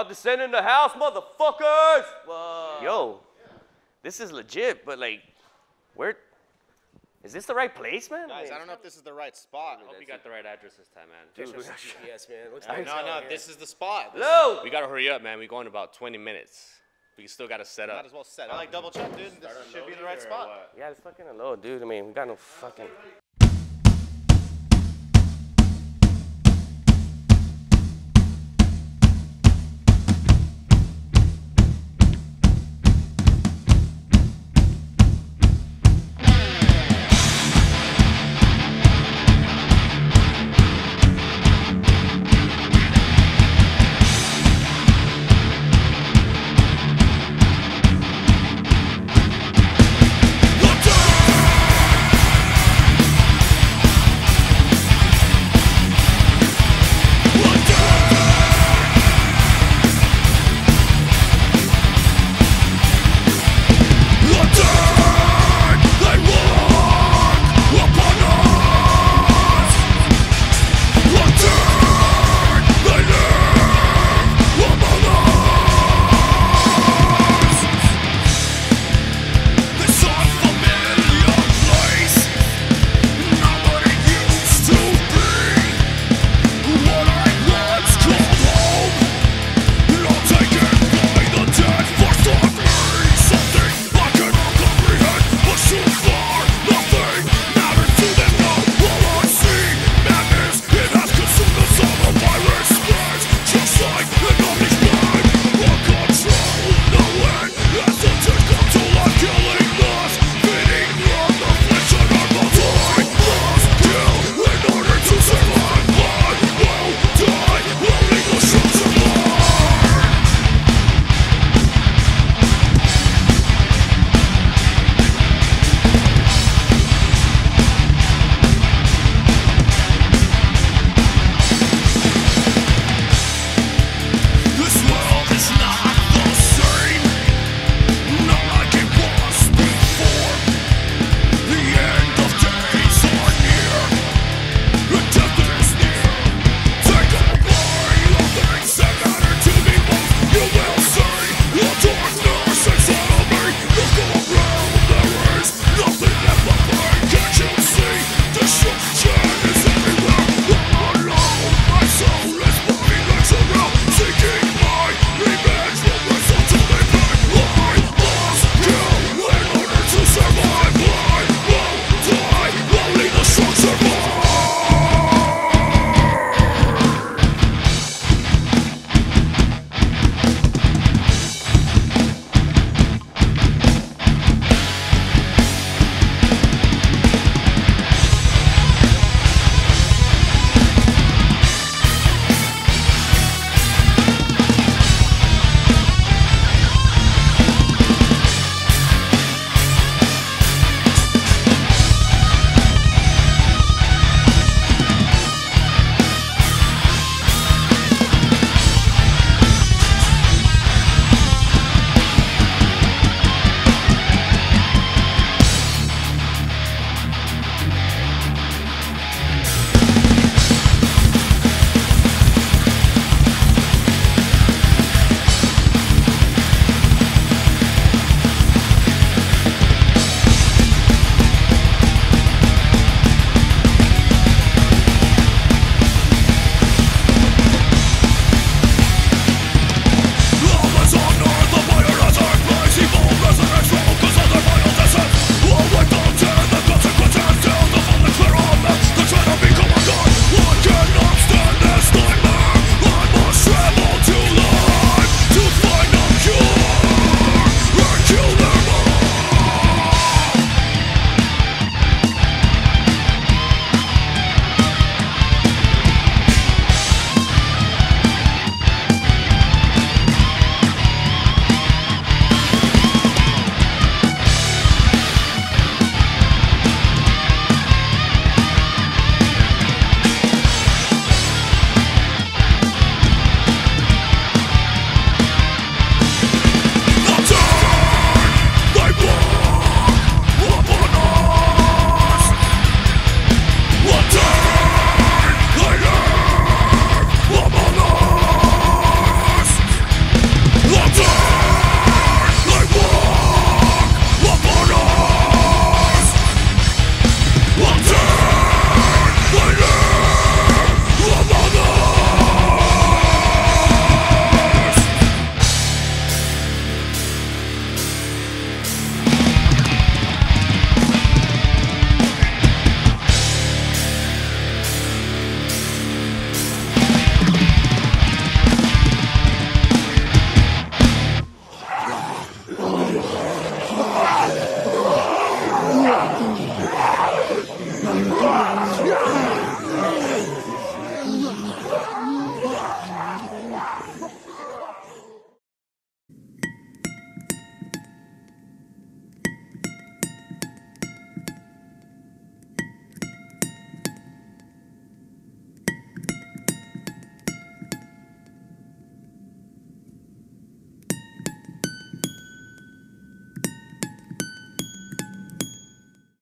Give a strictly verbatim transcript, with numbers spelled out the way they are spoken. about to send in the house, motherfuckers. Whoa. Yo, this is legit, but like, where, is this the right place, man? Guys, I don't know if this is the right spot. I hope you got the right address this time, man. Dude, we got G P S, man. Looks like no, no, here. This is the spot. This no. Is, we got to hurry up, man. We're going in about twenty minutes. We still got to set up. Might as well set up. I like double check, dude. This should be the right spot. Yeah, it's fucking a load, dude. I mean, we got no fucking...